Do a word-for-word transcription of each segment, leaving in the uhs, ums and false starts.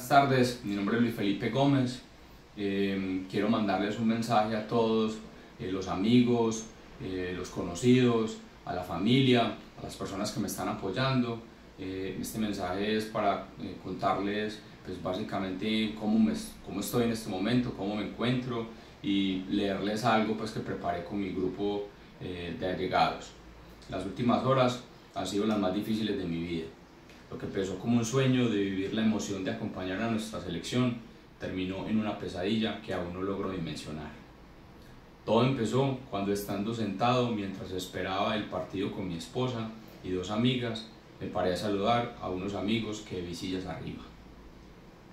Buenas tardes, mi nombre es Luis Felipe Gómez, eh, quiero mandarles un mensaje a todos, eh, los amigos, eh, los conocidos, a la familia, a las personas que me están apoyando. Eh, este mensaje es para eh, contarles pues, básicamente cómo, me, cómo estoy en este momento, cómo me encuentro y leerles algo pues, que preparé con mi grupo eh, de allegados. Las últimas horas han sido las más difíciles de mi vida. Lo que empezó como un sueño de vivir la emoción de acompañar a nuestra selección, terminó en una pesadilla que aún no logro dimensionar. Todo empezó cuando, estando sentado mientras esperaba el partido con mi esposa y dos amigas, me paré a saludar a unos amigos que vi sillas arriba.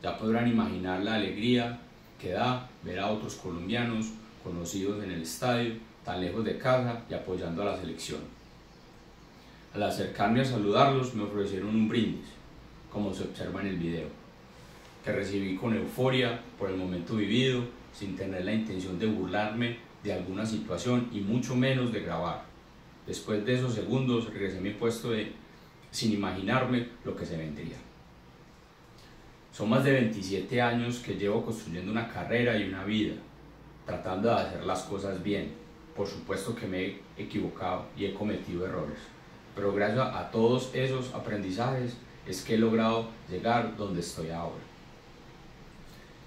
Ya podrán imaginar la alegría que da ver a otros colombianos conocidos en el estadio, tan lejos de casa y apoyando a la selección. Al acercarme a saludarlos me ofrecieron un brindis, como se observa en el video, que recibí con euforia por el momento vivido, sin tener la intención de burlarme de alguna situación y mucho menos de grabar. Después de esos segundos regresé a mi puesto de, sin imaginarme lo que se vendría. Son más de veintisiete años que llevo construyendo una carrera y una vida, tratando de hacer las cosas bien. Por supuesto que me he equivocado y he cometido errores, pero gracias a todos esos aprendizajes es que he logrado llegar donde estoy ahora.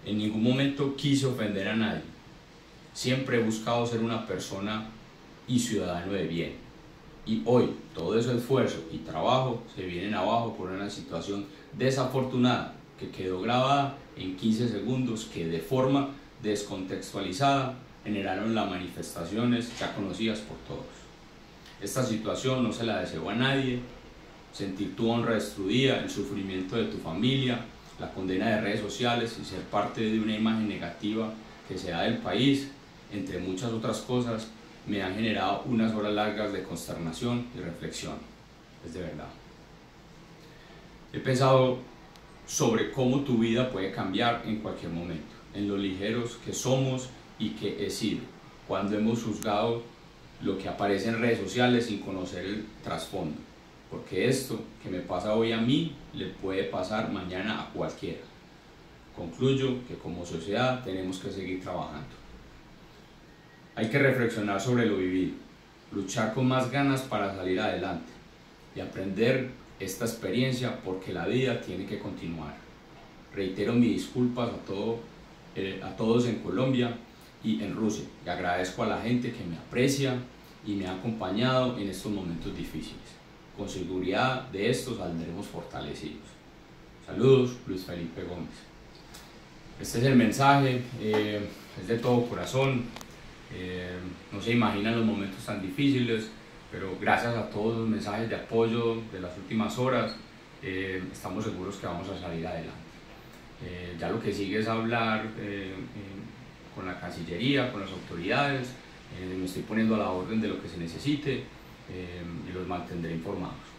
En ningún momento quise ofender a nadie. Siempre he buscado ser una persona y ciudadano de bien. Y hoy todo ese esfuerzo y trabajo se vienen abajo por una situación desafortunada que quedó grabada en quince segundos que de forma descontextualizada generaron las manifestaciones ya conocidas por todos. Esta situación no se la deseo a nadie. Sentir tu honra destruida, el sufrimiento de tu familia, la condena de redes sociales y ser parte de una imagen negativa que se da del país, entre muchas otras cosas, me han generado unas horas largas de consternación y reflexión. Es de verdad. He pensado sobre cómo tu vida puede cambiar en cualquier momento, en lo ligeros que somos y que he sido, cuando hemos juzgado lo que aparece en redes sociales sin conocer el trasfondo, porque esto que me pasa hoy a mí le puede pasar mañana a cualquiera. Concluyo que como sociedad tenemos que seguir trabajando. Hay que reflexionar sobre lo vivido, luchar con más ganas para salir adelante y aprender esta experiencia, porque la vida tiene que continuar. Reitero mis disculpas a, todo, eh, a todos en Colombia y en Rusia, y agradezco a la gente que me aprecia y me ha acompañado en estos momentos difíciles. Con seguridad de esto saldremos fortalecidos. Saludos, Luis Felipe Gómez. Este es el mensaje, eh, es de todo corazón, eh, no se imaginan los momentos tan difíciles, pero gracias a todos los mensajes de apoyo de las últimas horas, eh, estamos seguros que vamos a salir adelante. Eh, ya lo que sigue es hablar eh, eh, con la Cancillería, con las autoridades. Eh, me estoy poniendo a la orden de lo que se necesite eh, y los mantendré informados.